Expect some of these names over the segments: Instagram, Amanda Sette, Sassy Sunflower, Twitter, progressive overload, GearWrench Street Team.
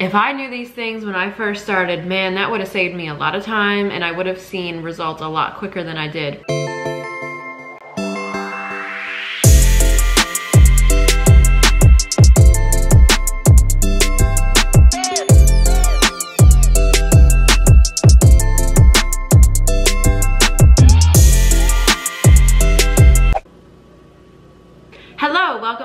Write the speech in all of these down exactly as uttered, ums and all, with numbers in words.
If I knew these things when I first started, man, that would have saved me a lot of time and I would have seen results a lot quicker than I did.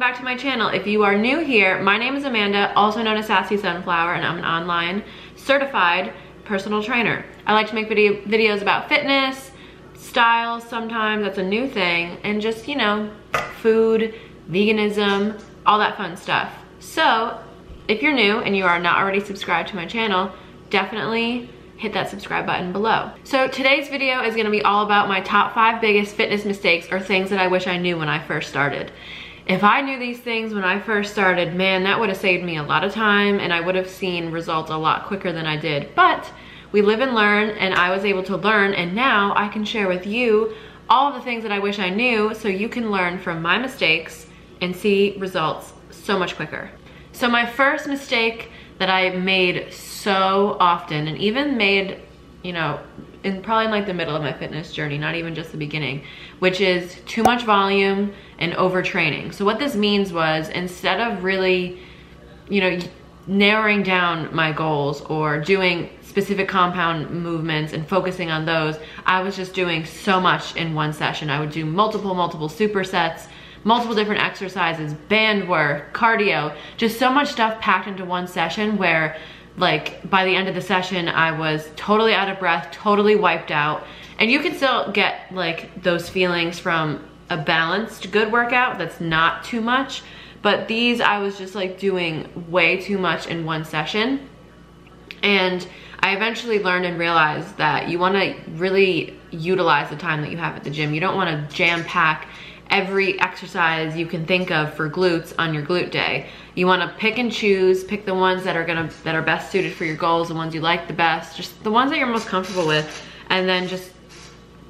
Back to my channel. If you are new here, my name is Amanda, also known as Sassy Sunflower, and I'm an online certified personal trainer. I like to make video videos about fitness, style, sometimes that's a new thing, and just, you know, food, veganism, all that fun stuff. So if you're new and you are not already subscribed to my channel, definitely hit that subscribe button below. So today's video is going to be all about my top five biggest fitness mistakes or things that I wish I knew when I first started. If I knew these things when I first started, man, that would have saved me a lot of time and I would have seen results a lot quicker than I did. But we live and learn, and I was able to learn, and now I can share with you all the things that I wish I knew so you can learn from my mistakes and see results so much quicker. So my first mistake that I made so often, and even made, you know, in probably in like the middle of my fitness journey, not even just the beginning, which is too much volume and overtraining. So what this means was, instead of really, you know, narrowing down my goals or doing specific compound movements and focusing on those, I was just doing so much in one session. I would do multiple, multiple supersets, multiple different exercises, band work, cardio, just so much stuff packed into one session where, like, by the end of the session, I was totally out of breath, totally wiped out. And you can still get like those feelings from a balanced good workout that's not too much, but these I was just like doing way too much in one session. And I eventually learned and realized that you want to really utilize the time that you have at the gym. You don't want to jam-pack every exercise you can think of for glutes on your glute day. You want to pick and choose, pick the ones that are gonna that are best suited for your goals, the ones you like the best, just the ones that you're most comfortable with, and then just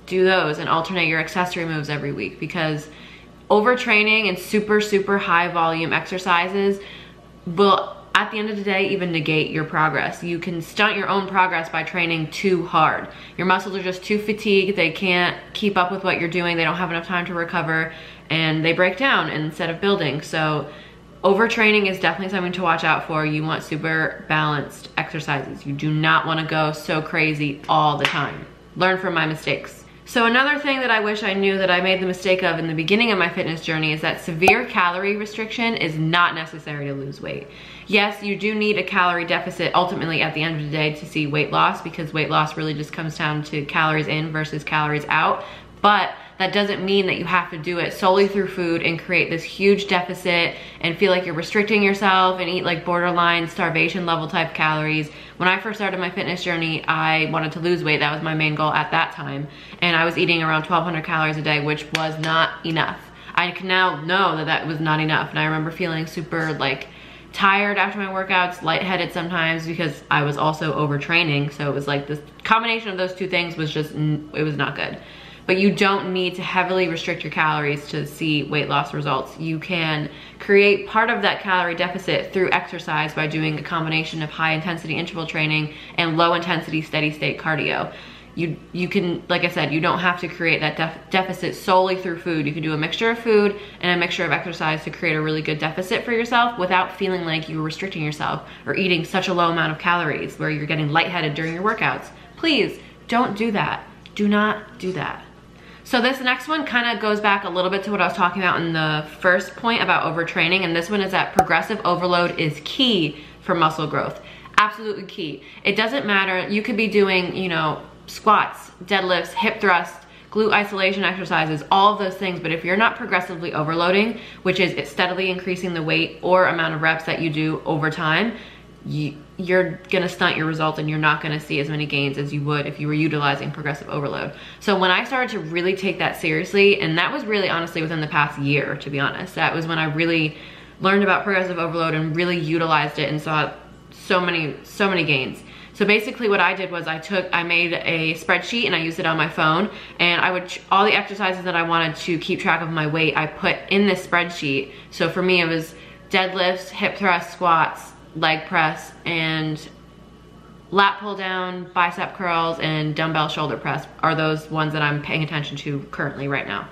do those and alternate your accessory moves every week, because overtraining and super super high volume exercises will, at the end of the day, even negate your progress. You can stunt your own progress by training too hard. Your muscles are just too fatigued. They can't keep up with what you're doing. They don't have enough time to recover, and they break down instead of building. So overtraining is definitely something to watch out for. You want super balanced exercises. You do not want to go so crazy all the time. Learn from my mistakes. So another thing that I wish I knew that I made the mistake of in the beginning of my fitness journey is that severe calorie restriction is not necessary to lose weight. Yes, you do need a calorie deficit ultimately at the end of the day to see weight loss, because weight loss really just comes down to calories in versus calories out. But that doesn't mean that you have to do it solely through food and create this huge deficit and feel like you're restricting yourself and eat like borderline starvation level type calories. When I first started my fitness journey, I wanted to lose weight. That was my main goal at that time. And I was eating around twelve hundred calories a day, which was not enough. I can now know that that was not enough. And I remember feeling super like tired after my workouts, lightheaded sometimes, because I was also overtraining. So it was like this combination of those two things was just, it was not good. But you don't need to heavily restrict your calories to see weight loss results. You can create part of that calorie deficit through exercise by doing a combination of high intensity interval training and low intensity steady state cardio. You, you can, like I said, you don't have to create that def deficit solely through food. You can do a mixture of food and a mixture of exercise to create a really good deficit for yourself without feeling like you're restricting yourself or eating such a low amount of calories where you're getting lightheaded during your workouts. Please don't do that. Do not do that. So this next one kind of goes back a little bit to what I was talking about in the first point about overtraining, and this one is that progressive overload is key for muscle growth. Absolutely key. It doesn't matter. You could be doing, you know, squats, deadlifts, hip thrusts, glute isolation exercises, all of those things, but if you're not progressively overloading, which is steadily increasing the weight or amount of reps that you do over time, you, you're gonna stunt your results and you're not gonna see as many gains as you would if you were utilizing progressive overload. So when I started to really take that seriously, and that was really honestly within the past year, to be honest, that was when I really learned about progressive overload and really utilized it and saw so many, so many gains. So basically what I did was I took, I made a spreadsheet and I used it on my phone, and I would, all the exercises that I wanted to keep track of my weight, I put in this spreadsheet. So for me, it was deadlifts, hip thrusts, squats, leg press and lat pull down, bicep curls, and dumbbell shoulder press are those ones that I'm paying attention to currently right now.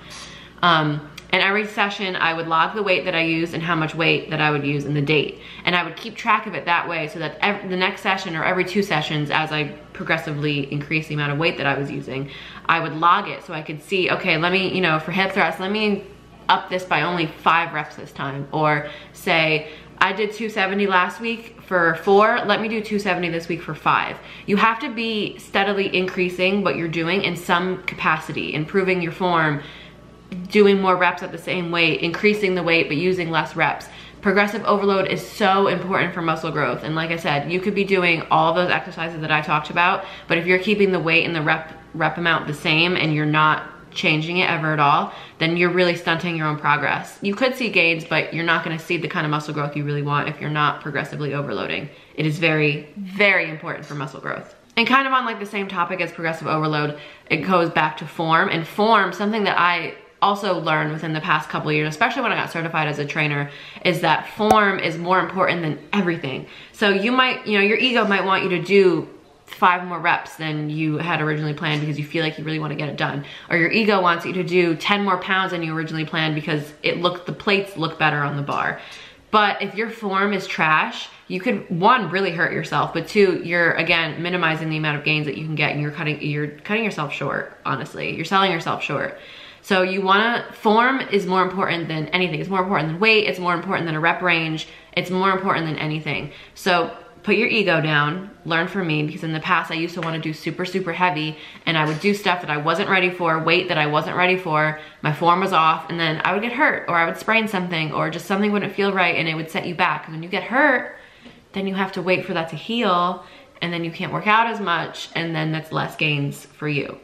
Um, and every session I would log the weight that I used and how much weight that I would use and the date. And I would keep track of it that way so that every, the next session or every two sessions, as I progressively increase the amount of weight that I was using, I would log it so I could see, okay, let me, you know, for hip thrust, let me up this by only five reps this time. Or say, I did two seventy last week for four, let me do two seventy this week for five. You have to be steadily increasing what you're doing in some capacity, improving your form, doing more reps at the same weight, increasing the weight but using less reps. Progressive overload is so important for muscle growth. And like I said, you could be doing all those exercises that I talked about, but if you're keeping the weight and the rep, rep amount the same and you're not changing it ever at all, then you're really stunting your own progress. You could see gains, but you're not gonna see the kind of muscle growth you really want if you're not progressively overloading. It is very, very important for muscle growth. And kind of on like the same topic as progressive overload, it goes back to form. And form, something that I also learned within the past couple of years, especially when I got certified as a trainer, is that form is more important than everything. So you might, you know, your ego might want you to do five more reps than you had originally planned because you feel like you really want to get it done. Or your ego wants you to do ten more pounds than you originally planned because it looked, the plates look better on the bar. But if your form is trash, you could, one, really hurt yourself, but two, you're, again, minimizing the amount of gains that you can get, and you're cutting, you're cutting yourself short, honestly. You're selling yourself short. So you wanna, form is more important than anything. It's more important than weight, it's more important than a rep range, it's more important than anything. So put your ego down, learn from me, because in the past I used to want to do super, super heavy, and I would do stuff that I wasn't ready for, weight that I wasn't ready for, my form was off, and then I would get hurt, or I would sprain something, or just something wouldn't feel right, and it would set you back. And when you get hurt, then you have to wait for that to heal, and then you can't work out as much, and then that's less gains for you.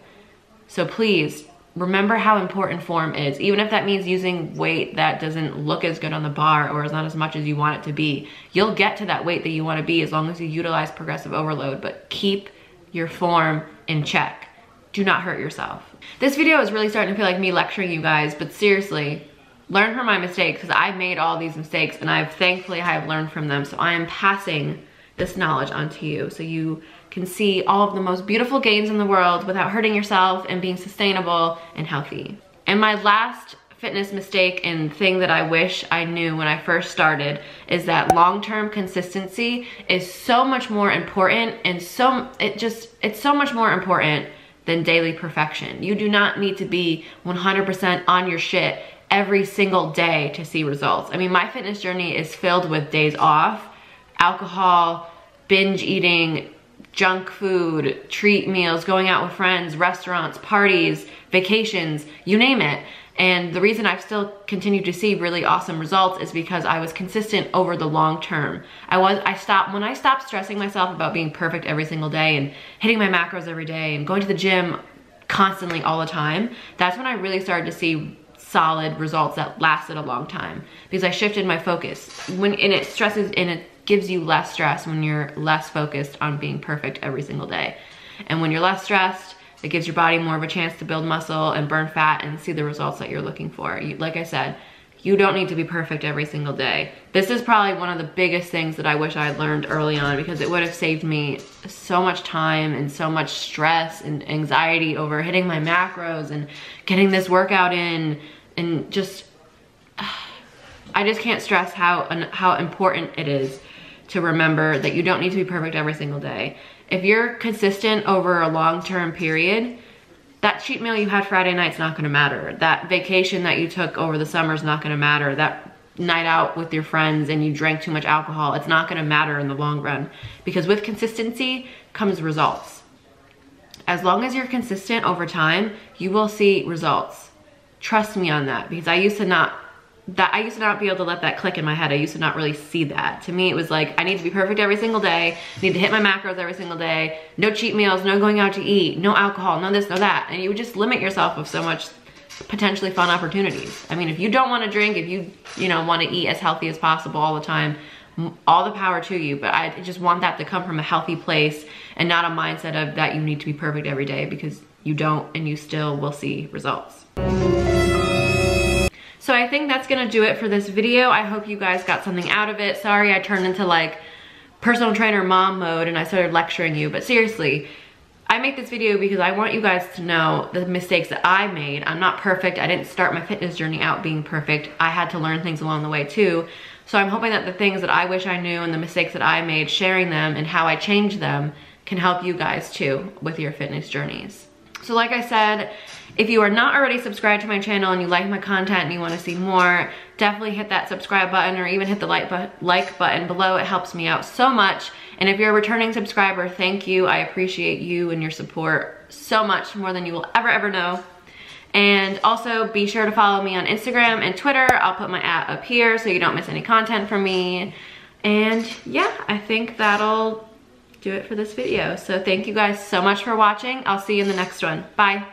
So please, remember how important form is, even if that means using weight that doesn't look as good on the bar or is not as much as you want it to be. You'll get to that weight that you want to be as long as you utilize progressive overload, but keep your form in check. Do not hurt yourself. This video is really starting to feel like me lecturing you guys, but seriously, learn from my mistakes, because I've made all these mistakes and I've thankfully I have learned from them. So I am passing this knowledge onto you so you can see all of the most beautiful gains in the world without hurting yourself and being sustainable and healthy. And my last fitness mistake and thing that I wish I knew when I first started is that long-term consistency is so much more important, and so it just it's so much more important than daily perfection. You do not need to be one hundred percent on your shit every single day to see results. I mean, my fitness journey is filled with days off, alcohol, binge eating, junk food, treat meals, going out with friends, restaurants, parties, vacations, you name it. And the reason I've still continued to see really awesome results is because I was consistent over the long term. I was, I stopped, when I stopped stressing myself about being perfect every single day and hitting my macros every day and going to the gym constantly all the time, that's when I really started to see solid results that lasted a long time, because I shifted my focus. When, and it stresses, and it gives you less stress when you're less focused on being perfect every single day. And when you're less stressed, it gives your body more of a chance to build muscle and burn fat and see the results that you're looking for. You, like I said, you don't need to be perfect every single day. This is probably one of the biggest things that I wish I had learned early on, because it would have saved me so much time and so much stress and anxiety over hitting my macros and getting this workout in, and just, I just can't stress how, how important it is to remember that you don't need to be perfect every single day. If you're consistent over a long-term period, that cheat meal you had Friday night's not gonna matter. That vacation that you took over the summer's not gonna matter. That night out with your friends and you drank too much alcohol, it's not gonna matter in the long run, because with consistency comes results. As long as you're consistent over time, you will see results. Trust me on that, because I used to not That I used to not be able to let that click in my head. I used to not really see that. To me, it was like, I need to be perfect every single day. I need to hit my macros every single day. No cheat meals, no going out to eat, no alcohol, no this, no that. And you would just limit yourself of so much potentially fun opportunities. I mean, if you don't want to drink, if you, you know, want to eat as healthy as possible all the time, all the power to you. But I just want that to come from a healthy place and not a mindset of that you need to be perfect every day, because you don't, and you still will see results. So I think that's gonna do it for this video. I hope you guys got something out of it. Sorry I turned into like personal trainer mom mode and I started lecturing you, but seriously, I make this video because I want you guys to know the mistakes that I made. I'm not perfect. I didn't start my fitness journey out being perfect. I had to learn things along the way too. So I'm hoping that the things that I wish I knew and the mistakes that I made, sharing them and how I changed them can help you guys too with your fitness journeys. So like I said, if you are not already subscribed to my channel and you like my content and you want to see more, definitely hit that subscribe button or even hit the like, bu- like button below. It helps me out so much. And if you're a returning subscriber, thank you. I appreciate you and your support so much, more than you will ever, ever know. And also be sure to follow me on Instagram and Twitter. I'll put my at up here so you don't miss any content from me. And yeah, I think that'll do it for this video. So thank you guys so much for watching. I'll see you in the next one. Bye.